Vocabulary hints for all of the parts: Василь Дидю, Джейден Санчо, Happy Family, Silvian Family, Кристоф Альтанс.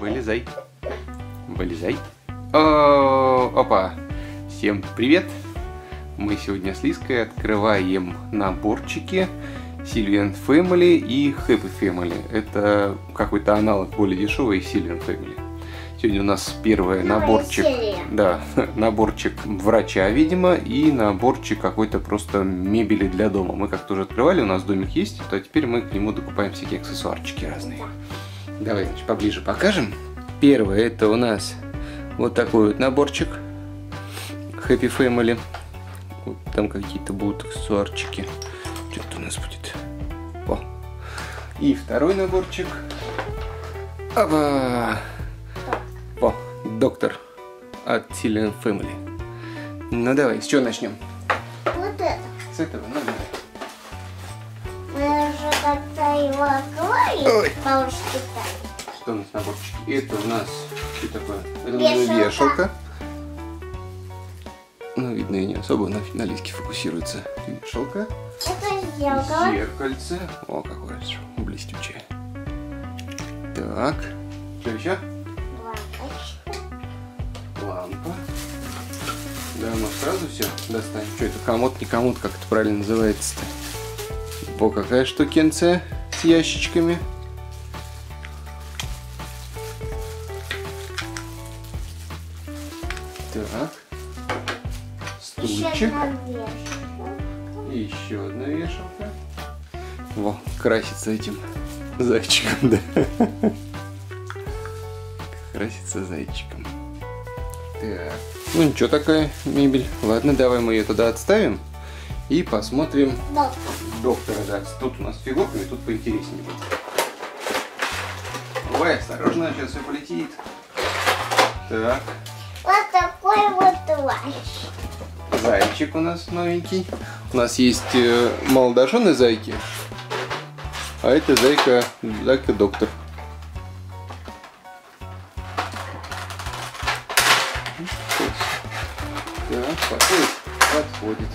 Вылезай. Вылезай. О, опа. Всем привет. Мы сегодня с Лизкой открываем наборчики Silvian Family и Happy Family. Это какой-то аналог более дешевый Silvian Family. Сегодня у нас первый наборчик. Да, наборчик врача, видимо, и наборчик какой-то просто мебели для дома. Мы как-то уже открывали, у нас домик есть, то теперь мы к нему докупаем всякие аксессуарчики разные. Давай, значит, поближе покажем. Первое, это у нас вот такой вот наборчик Happy Family. Вот там какие-то будут аксессуарчики. Что-то у нас будет. О. И второй наборчик. Опа! О, доктор от Silvian Family. Ну давай, с чего начнем? Вот это. С этого, ну давай. Мы уже как-то его откроем, получится так. Что у нас наборчики? Это у нас, что такое? Это вешалка. Ну, видно, и не особо на Лизке фокусируется. Вешалка. Это зеркало. Зеркальце. О, какое блестючее. Так. Что еще? Лампа. Да, мы сразу все достанем. Что это, комод, не комод, как это правильно называется-то? О, какая штукенция с ящичками. Так. Стульчик. И еще одна вешалка. Во, красится этим зайчиком, да. Красится зайчиком. Так. Ну ничего, такая мебель. Ладно, давай мы ее туда отставим и посмотрим доктора. Да. Тут у нас фигурками, тут поинтереснее будет. Давай, осторожно, сейчас все полетит. Так. Вот такой вот зайчик. Зайчик у нас новенький. У нас есть молодожены зайки, а это зайка-доктор. Так, подходит, подходит.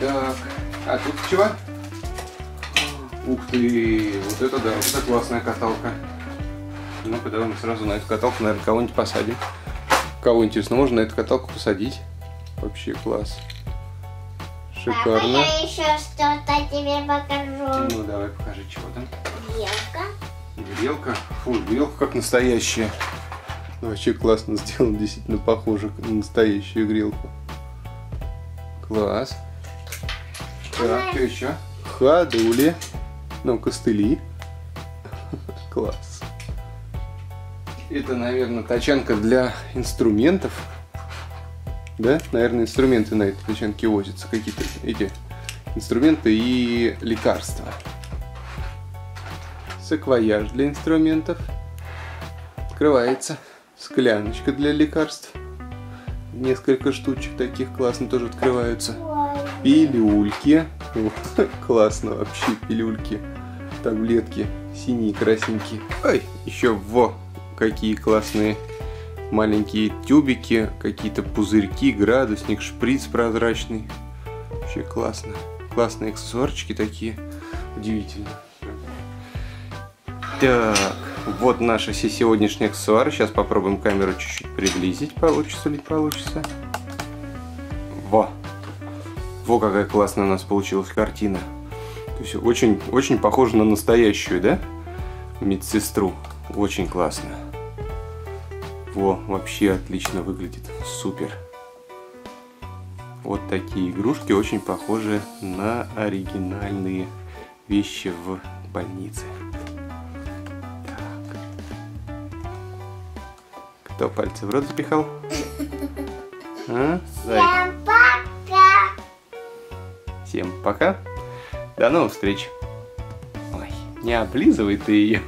Так, а тут чего? Ух ты, вот это да, вот это классная каталка. Ну-ка, давай мы сразу на эту каталку, наверное, кого-нибудь посадим. Кого интересно, можно на эту каталку посадить. Вообще класс. Шикарно. Папа, я еще что-то тебе покажу. Ну, давай, покажи, чего там. Белка. Белка? Фу, белка как настоящая. Вообще классно сделано, действительно похоже на настоящую грелку. Класс. Так, что еще? Ходули. Ну, костыли. Класс. Это, наверное, тачанка для инструментов. Да? Наверное, инструменты на этой тачанке возятся. Какие-то эти инструменты и лекарства. Саквояж для инструментов. Открывается. Скляночка для лекарств. Несколько штучек таких классно тоже открываются. Пилюльки. О, классно вообще, пилюльки. Таблетки синие, красненькие. Ой, еще во! Какие классные маленькие тюбики, какие-то пузырьки, градусник, шприц прозрачный. Вообще классно. Классные аксессуарчики такие. Удивительно. Так. Вот наши все сегодняшние аксессуары. Сейчас попробуем камеру чуть-чуть приблизить. Получится ли получится? Во! Во, какая классная у нас получилась картина. То есть очень, очень похоже на настоящую, да? Медсестру. Очень классно. Во, вообще отлично выглядит. Супер. Вот такие игрушки очень похожи на оригинальные вещи в больнице. Кто пальцы в рот запихал? А? Всем пока! Всем пока! До новых встреч! Ой, не облизывай ты ее!